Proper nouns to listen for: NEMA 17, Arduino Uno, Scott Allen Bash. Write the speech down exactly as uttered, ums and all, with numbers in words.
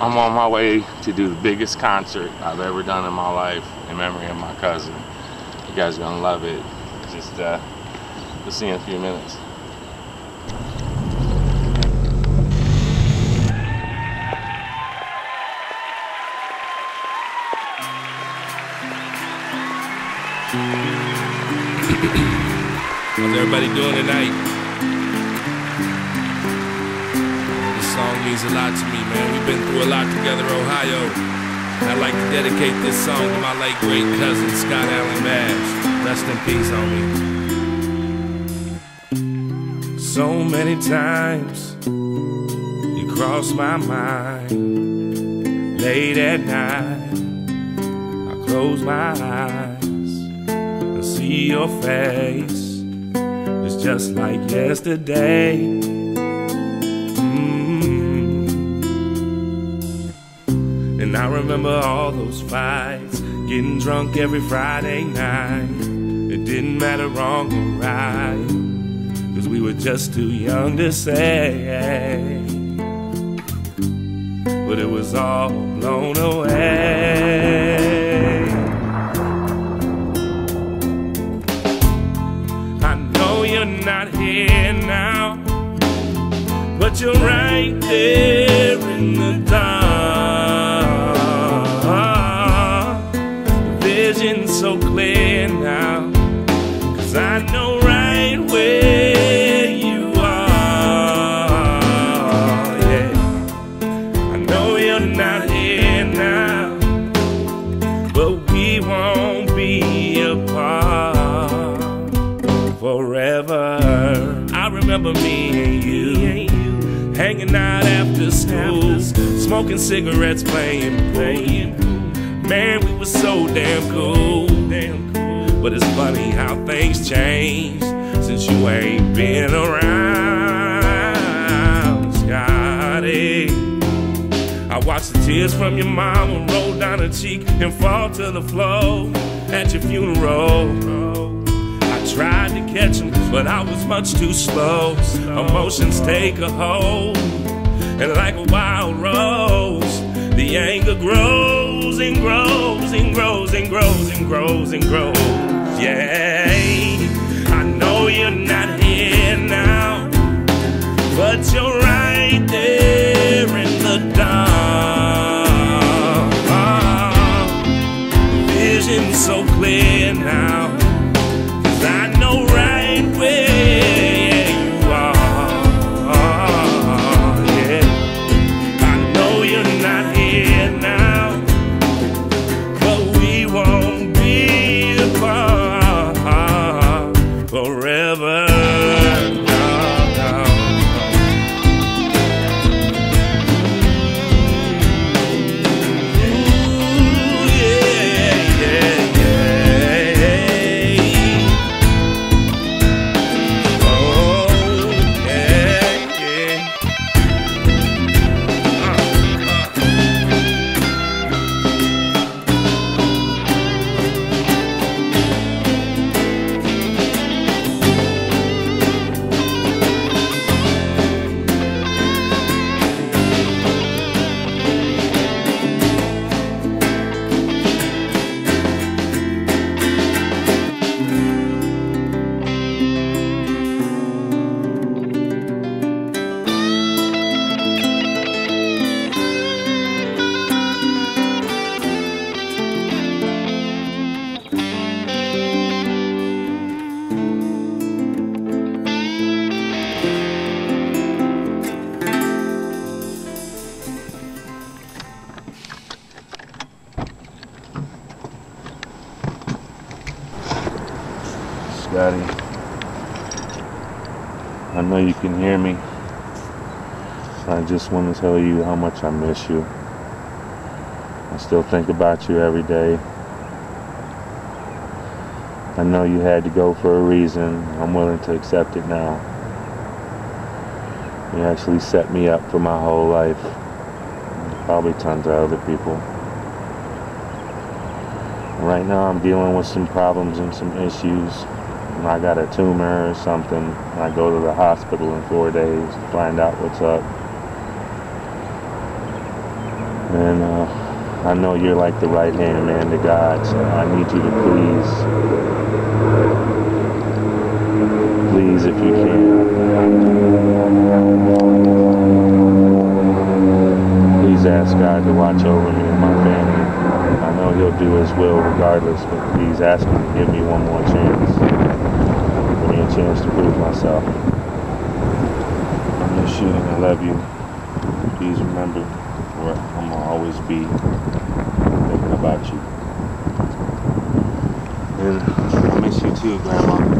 I'm on my way to do the biggest concert I've ever done in my life in memory of my cousin. You guys are gonna love it. Just uh, we'll see you in a few minutes. How's everybody doing tonight? This song means a lot to me, man. We've been through a lot together, Ohio. And I'd like to dedicate this song to my late great cousin, Scott Allen Bash. Rest in peace, homie. So many times you cross my mind. Late at night, I close my eyes and see your face. It's just like yesterday. Mm-hmm. And I remember all those fights, getting drunk every Friday night. It didn't matter wrong or right, 'cause we were just too young to say. But it was all blown away. You're not here now, but you're right there in the dark. The vision's so clear now, 'cause I know right where you are. Yeah, I know you're not here now, but we won't be apart forever. I remember me and you hanging out after school, smoking cigarettes, playing pool. Man, we were so damn cool. But it's funny how things change since you ain't been around, Scotty. I watched the tears from your mama roll down her cheek and fall to the floor at your funeral. Tried to catch him, but I was much too slow. Emotions take a hold, and like a wild rose, the anger grows and grows and grows and grows and grows and grows. Yeah, I know you're not here now, but you're right there in the dark. Vision so clear now. Scotty, I know you can hear me. I just want to tell you how much I miss you. I still think about you every day. I know you had to go for a reason. I'm willing to accept it now. You actually set me up for my whole life. Probably tons of other people. Right now I'm dealing with some problems and some issues. I got a tumor or something, and I go to the hospital in four days to find out what's up. And uh, I know you're like the right hand man to God, so I need you to please, please if you can, please ask God to watch over me and my family. I know He'll do His will regardless, but please ask Him to give me one more chance. Give me a chance to prove myself. I miss you and I love you. Please remember, or I'm gonna always be thinking about you. And I miss you too, Grandma.